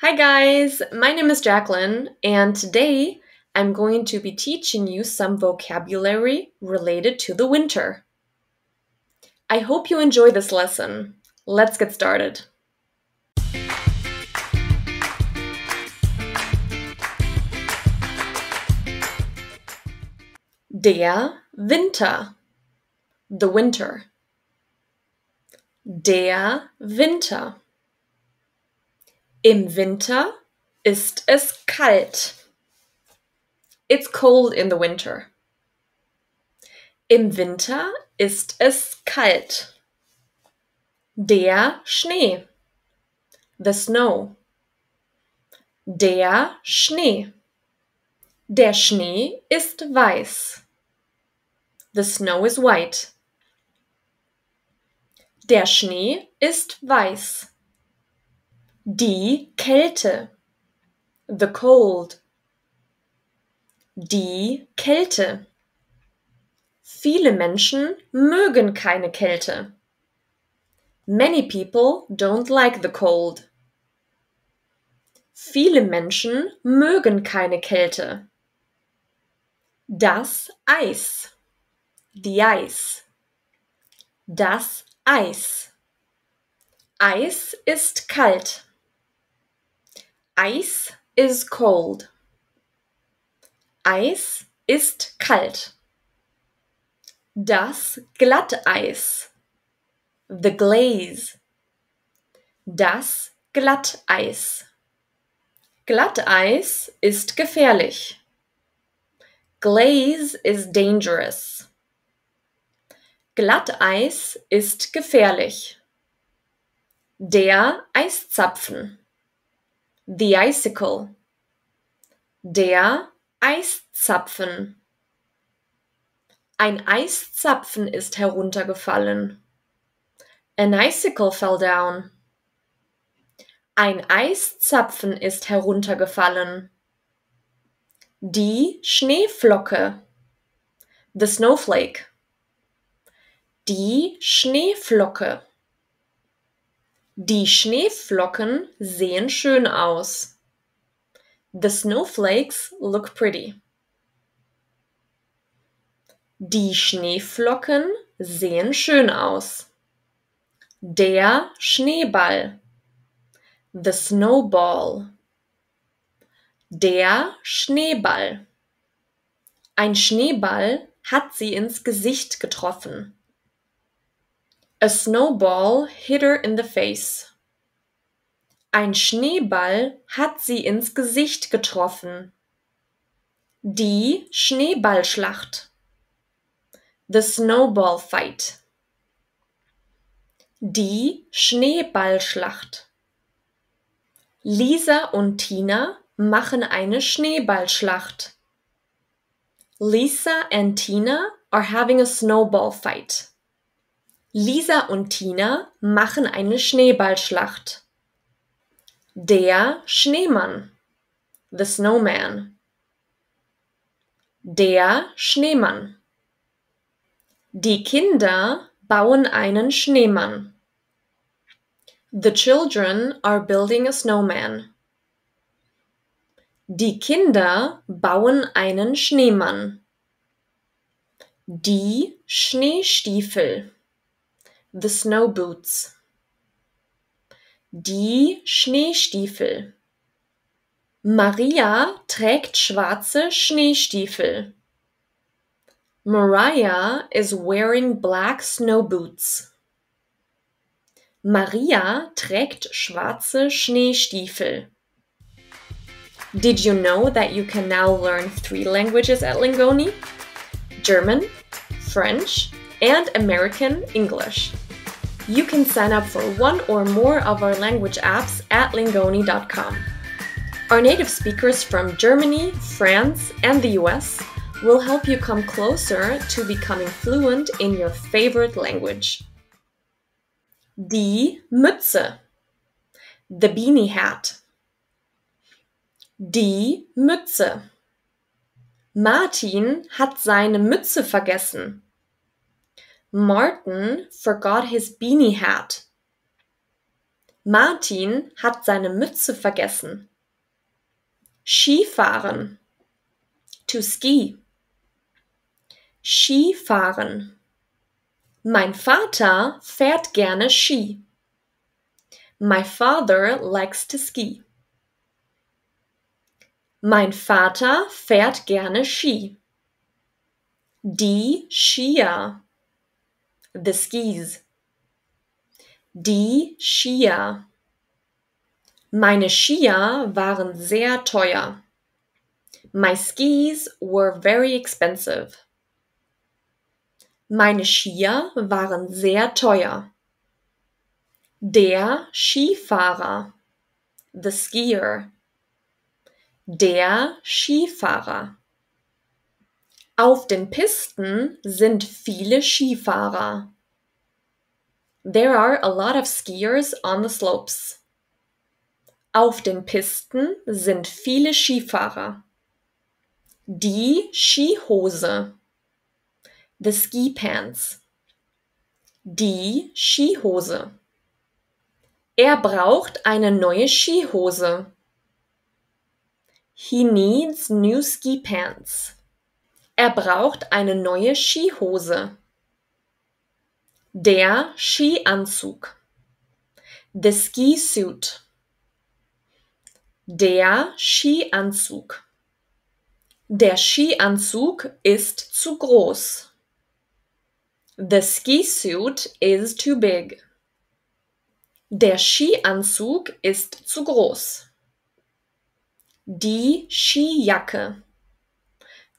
Hi guys, my name is Jacqueline, and today I'm going to be teaching you some vocabulary related to the winter. I hope you enjoy this lesson. Let's get started. Der Winter. The winter. Der Winter. Im Winter ist es kalt. It's cold in the winter. Im Winter ist es kalt. Der Schnee. The snow. Der Schnee. Der Schnee ist weiß. The snow is white. Der Schnee ist weiß. Die Kälte. The cold. Die Kälte. Viele Menschen mögen keine Kälte. Many people don't like the cold. Viele Menschen mögen keine Kälte. Das Eis. The ice. Das Eis. Eis ist kalt. Ice is cold. Eis ist kalt. Das Glatteis. The glaze. Das Glatteis. Glatteis ist gefährlich. Glaze is dangerous. Glatteis ist gefährlich. Der Eiszapfen. The icicle. Der Eiszapfen. Ein Eiszapfen ist heruntergefallen. An icicle fell down. Ein Eiszapfen ist heruntergefallen. Die Schneeflocke. The snowflake. Die Schneeflocke. Die Schneeflocken sehen schön aus. The snowflakes look pretty. Die Schneeflocken sehen schön aus. Der Schneeball. The snowball. Der Schneeball. Ein Schneeball hat sie ins Gesicht getroffen. A snowball hit her in the face. Ein Schneeball hat sie ins Gesicht getroffen. Die Schneeballschlacht. The snowball fight. Die Schneeballschlacht. Lisa und Tina machen eine Schneeballschlacht. Lisa and Tina are having a snowball fight. Lisa und Tina machen eine Schneeballschlacht. Der Schneemann. The snowman. Der Schneemann. Die Kinder bauen einen Schneemann. The children are building a snowman. Die Kinder bauen einen Schneemann. Die Schneestiefel. The snow boots. Die Schneestiefel. Maria trägt schwarze Schneestiefel. Maria is wearing black snow boots. Maria trägt schwarze Schneestiefel. Did you know that you can now learn 3 languages at Lingoni? German, French, and American English. You can sign up for 1 or more of our language apps at lingoni.com. Our native speakers from Germany, France, and the US will help you come closer to becoming fluent in your favorite language. Die Mütze. The beanie hat. Die Mütze. Martin hat seine Mütze vergessen. Martin forgot his beanie hat. Martin hat seine Mütze vergessen. Skifahren. To ski. Skifahren. Mein Vater fährt gerne Ski. My father likes to ski. Mein Vater fährt gerne Ski. Die Skier. The skis. Die Skier. Meine Skier waren sehr teuer. My skis were very expensive. Meine Skier waren sehr teuer. Der Skifahrer. The skier. Der Skifahrer. Auf den Pisten sind viele Skifahrer. There are a lot of skiers on the slopes. Auf den Pisten sind viele Skifahrer. Die Skihose. The ski pants. Die Skihose. Er braucht eine neue Skihose. He needs new ski pants. Er braucht eine neue Skihose. Der Skianzug. The ski suit. Der Skianzug. Der Skianzug ist zu groß. The ski suit is too big. Der Skianzug ist zu groß. Die Skijacke.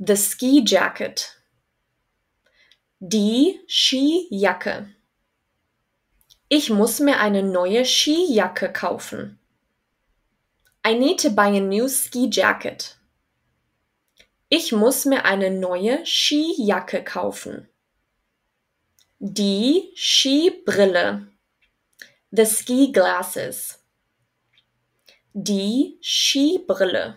The ski jacket. Die Skijacke. Ich muss mir eine neue Skijacke kaufen. I need to buy a new ski jacket. Ich muss mir eine neue Skijacke kaufen. Die Skibrille. The ski glasses. Die Skibrille.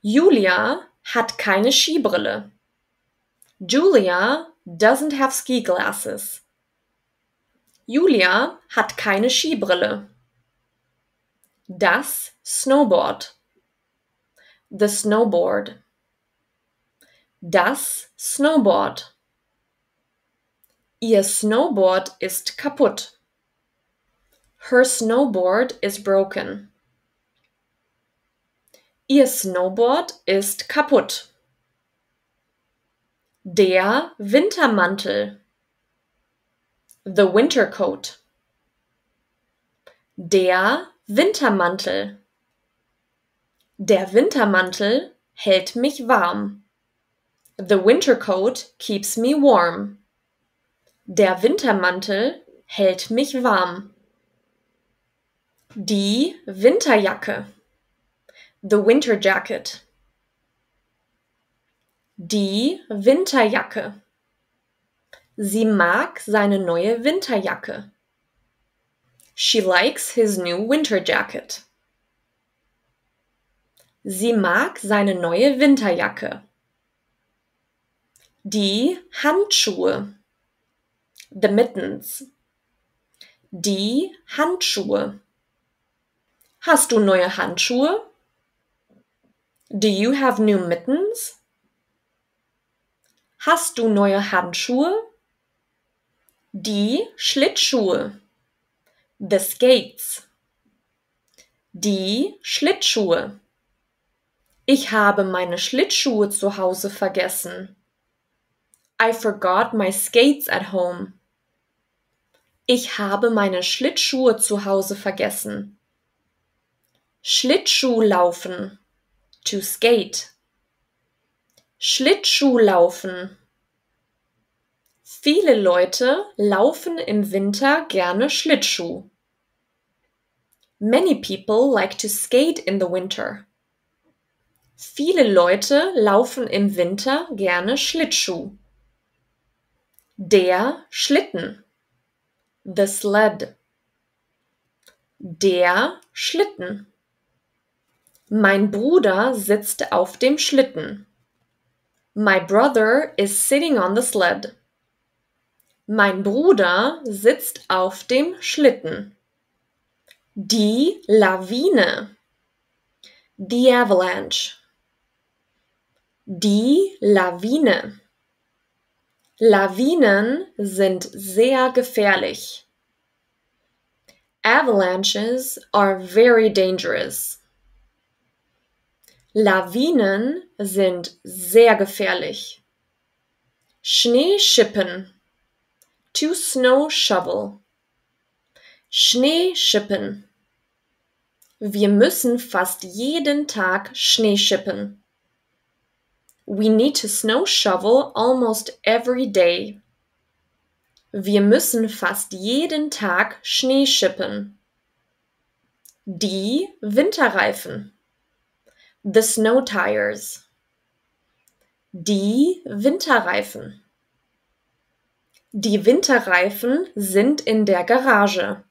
Julia hat keine Skibrille. Julia doesn't have ski glasses. Julia hat keine Skibrille. Das Snowboard. The snowboard. Das Snowboard. Ihr Snowboard ist kaputt. Her snowboard is broken. Ihr Snowboard ist kaputt. Der Wintermantel. The winter coat. Der Wintermantel. Der Wintermantel hält mich warm. The winter coat keeps me warm. Der Wintermantel hält mich warm. Die Winterjacke. The winter jacket. Die Winterjacke. Sie mag seine neue Winterjacke. She likes his new winter jacket. Sie mag seine neue Winterjacke. Die Handschuhe. The mittens. Die Handschuhe. Hast du neue Handschuhe? Do you have new mittens? Hast du neue Handschuhe? Die Schlittschuhe. The skates. Die Schlittschuhe. Ich habe meine Schlittschuhe zu Hause vergessen. I forgot my skates at home. Ich habe meine Schlittschuhe zu Hause vergessen. Schlittschuhlaufen. To skate. Schlittschuhlaufen. Viele Leute laufen im Winter gerne Schlittschuh. Many people like to skate in the winter. Viele Leute laufen im Winter gerne Schlittschuh. Der Schlitten. The sled. Der Schlitten. Mein Bruder sitzt auf dem Schlitten. My brother is sitting on the sled. Mein Bruder sitzt auf dem Schlitten. Die Lawine, die Avalanche, die Lawine. Lawinen sind sehr gefährlich. Avalanches are very dangerous. Lawinen sind sehr gefährlich. Schneeschippen, to snow shovel. Schneeschippen. Wir müssen fast jeden Tag Schnee schippen. We need to snow shovel almost every day. Wir müssen fast jeden Tag Schnee schippen. Die Winterreifen. The snow tires. Die Winterreifen. Die Winterreifen sind in der Garage.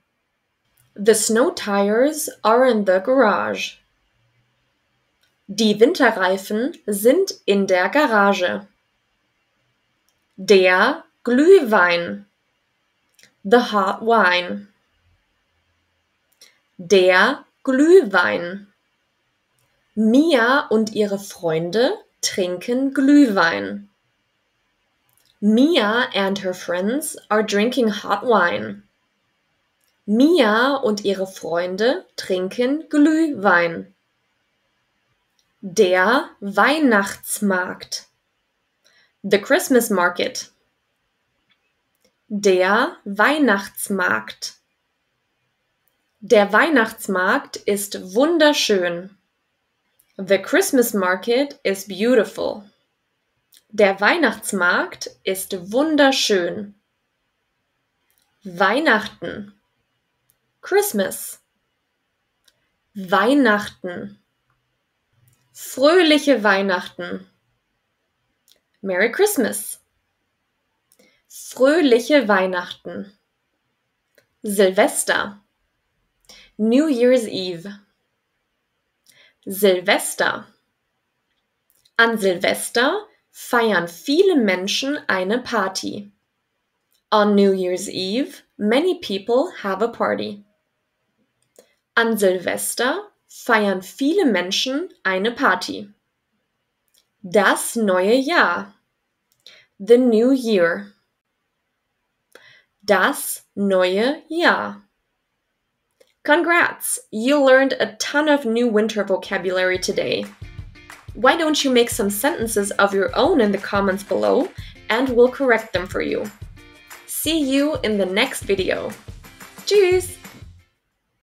The snow tires are in the garage. Die Winterreifen sind in der Garage. Der Glühwein. The hot wine. Der Glühwein. Mia und ihre Freunde trinken Glühwein. Mia and her friends are drinking hot wine. Mia und ihre Freunde trinken Glühwein. Der Weihnachtsmarkt. The Christmas Market. Der Weihnachtsmarkt. Der Weihnachtsmarkt ist wunderschön. The Christmas Market is beautiful. Der Weihnachtsmarkt ist wunderschön. Weihnachten. Christmas. Weihnachten. Fröhliche Weihnachten. Merry Christmas. Fröhliche Weihnachten. Silvester. New Year's Eve. Silvester. An Silvester feiern viele Menschen eine Party. On New Year's Eve, many people have a party. An Silvester feiern viele Menschen eine Party. Das neue Jahr. The New Year. Das neue Jahr. Congrats! You learned a ton of new winter vocabulary today. Why don't you make some sentences of your own in the comments below and we'll correct them for you. See you in the next video. Tschüss!